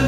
Since